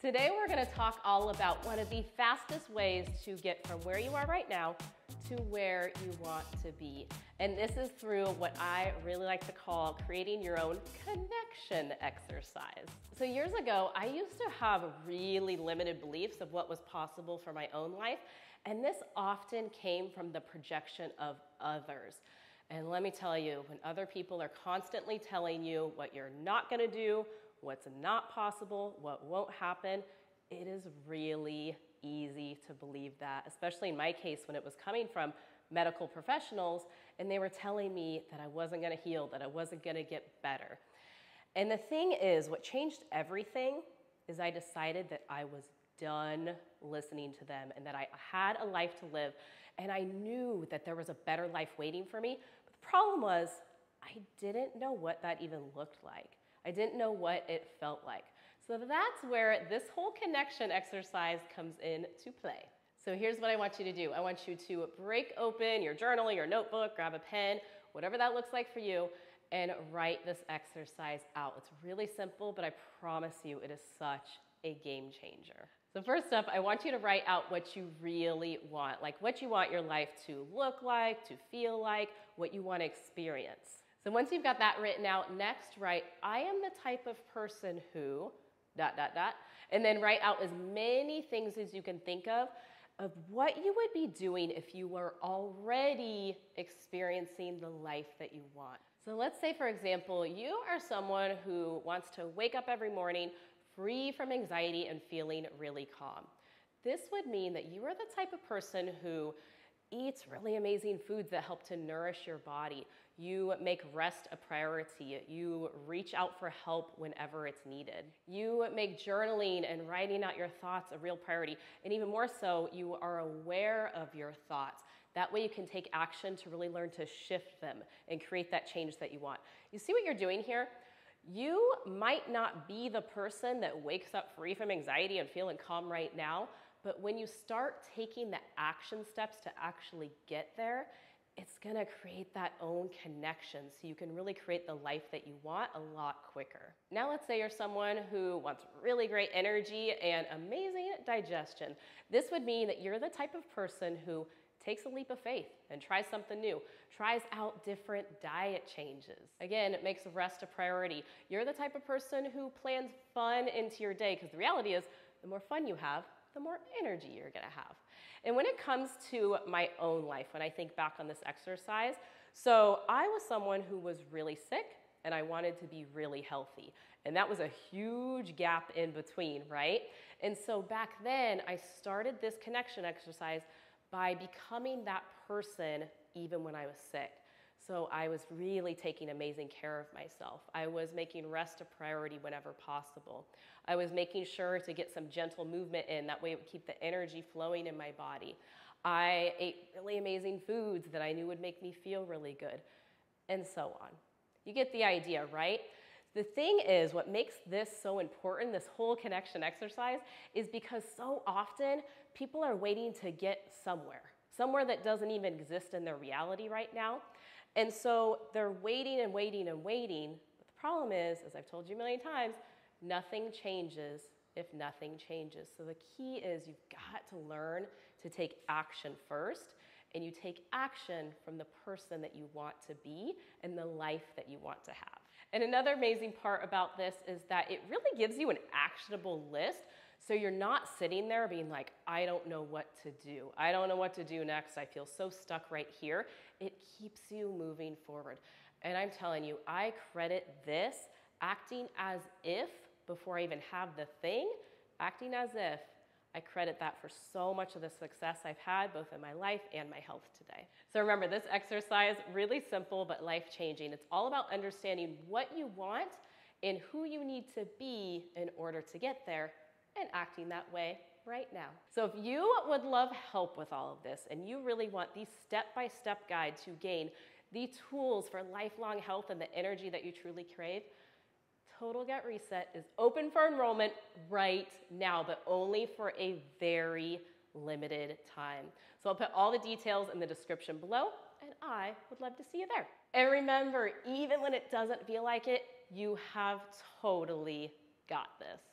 Today we're going to talk all about one of the fastest ways to get from where you are right now to where you want to be. And this is through what I really like to call creating your own connection exercise. So years ago, I used to have really limited beliefs of what was possible for my own life. And this often came from the projection of others. And let me tell you, when other people are constantly telling you what you're not going to do, what's not possible, what won't happen, it is really easy to believe that, especially in my case when it was coming from medical professionals and they were telling me that I wasn't going to heal, that I wasn't going to get better. And the thing is, what changed everything is I decided that I was done listening to them and that I had a life to live and I knew that there was a better life waiting for me. But the problem was I didn't know what that even looked like. I didn't know what it felt like. So that's where this whole connection exercise comes into play. So here's what I want you to do. I want you to break open your journal, your notebook, grab a pen, whatever that looks like for you, and write this exercise out. It's really simple, but I promise you it is such a game changer. So first up, I want you to write out what you really want, like what you want your life to look like, to feel like, what you want to experience. So once you've got that written out, next write, I am the type of person who, ... and then write out as many things as you can think of what you would be doing if you were already experiencing the life that you want. So let's say, for example, you are someone who wants to wake up every morning free from anxiety and feeling really calm. This would mean that you are the type of person who eats really amazing foods that help to nourish your body. You make rest a priority. You reach out for help whenever it's needed. You make journaling and writing out your thoughts a real priority. And even more so, you are aware of your thoughts. That way you can take action to really learn to shift them and create that change that you want. You see what you're doing here? You might not be the person that wakes up free from anxiety and feeling calm right now, but when you start taking the action steps to actually get there, it's gonna create that own connection so you can really create the life that you want a lot quicker. Now let's say you're someone who wants really great energy and amazing digestion. This would mean that you're the type of person who takes a leap of faith and tries something new, tries out different diet changes. Again, it makes rest a priority. You're the type of person who plans fun into your day because the reality is the more fun you have, the more energy you're gonna have. And when it comes to my own life, when I think back on this exercise, so I was someone who was really sick and I wanted to be really healthy. And that was a huge gap in between, right? And so back then I started this connection exercise by becoming that person even when I was sick. So I was really taking amazing care of myself. I was making rest a priority whenever possible. I was making sure to get some gentle movement in, that way it would keep the energy flowing in my body. I ate really amazing foods that I knew would make me feel really good, and so on. You get the idea, right? The thing is, what makes this so important, this whole connection exercise, is because so often people are waiting to get somewhere that doesn't even exist in their reality right now. And so they're waiting and waiting and waiting. But the problem is, as I've told you a million times, nothing changes if nothing changes. So the key is you've got to learn to take action first, and you take action from the person that you want to be and the life that you want to have. And another amazing part about this is that it really gives you an actionable list. So you're not sitting there being like, I don't know what to do. I don't know what to do next. I feel so stuck right here. It keeps you moving forward. And I'm telling you, I credit this acting as if, before I even have the thing, acting as if, I credit that for so much of the success I've had both in my life and my health today. So remember, this exercise, really simple but life-changing. It's all about understanding what you want and who you need to be in order to get there and acting that way right now. So if you would love help with all of this and you really want the step-by-step guide to gain the tools for lifelong health and the energy that you truly crave, Total Gut Reset is open for enrollment right now, but only for a very limited time. So I'll put all the details in the description below, and I would love to see you there. And remember, even when it doesn't feel like it, you have totally got this.